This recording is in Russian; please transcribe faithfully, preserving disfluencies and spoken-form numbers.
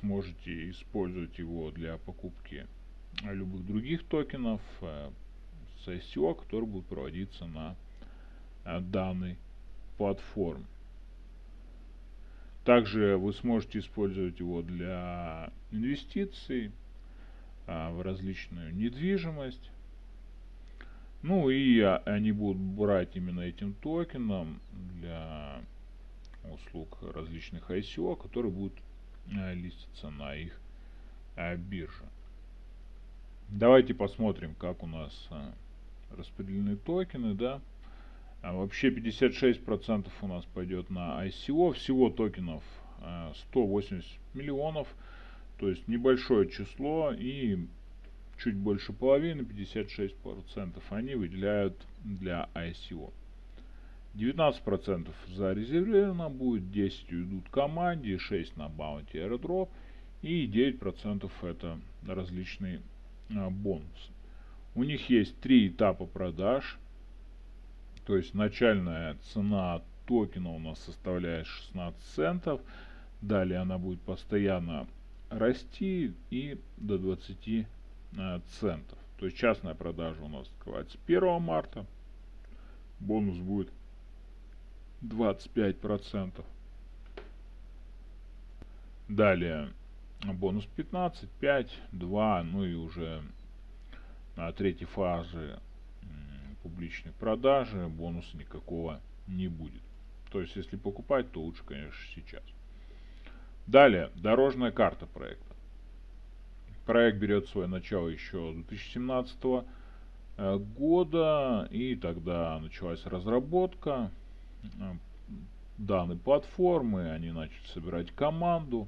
сможете использовать его для покупки любых других токенов с ай си о, который будет проводиться на данной платформе. Также вы сможете использовать его для инвестиций в различную недвижимость. Ну и они будут брать именно этим токеном для услуг различных ай си о, которые будут листиться на их бирже. Давайте посмотрим, как у нас распределены токены, да. Вообще пятьдесят шесть процентов у нас пойдет на ай си о. Всего токенов сто восемьдесят миллионов. То есть небольшое число, и чуть больше половины, пятьдесят шесть процентов, они выделяют для ай си о. девятнадцать процентов зарезервировано будет, десять процентов идут команде, шесть процентов на Bounty Airdrop и девять процентов это различные бонусы. У них есть три этапа продаж. То есть начальная цена токена у нас составляет шестнадцать центов. Далее она будет постоянно расти и до двадцати центов. То есть частная продажа у нас открывается первого марта. Бонус будет двадцать пять процентов. Далее бонус пятнадцать, пять, два. Ну и уже на третьей фазе публичной продажи бонуса никакого не будет. То есть если покупать, то лучше, конечно, сейчас. Далее, дорожная карта проекта. Проект берет свое начало еще две тысячи семнадцатого года, и тогда началась разработка данной платформы, они начали собирать команду.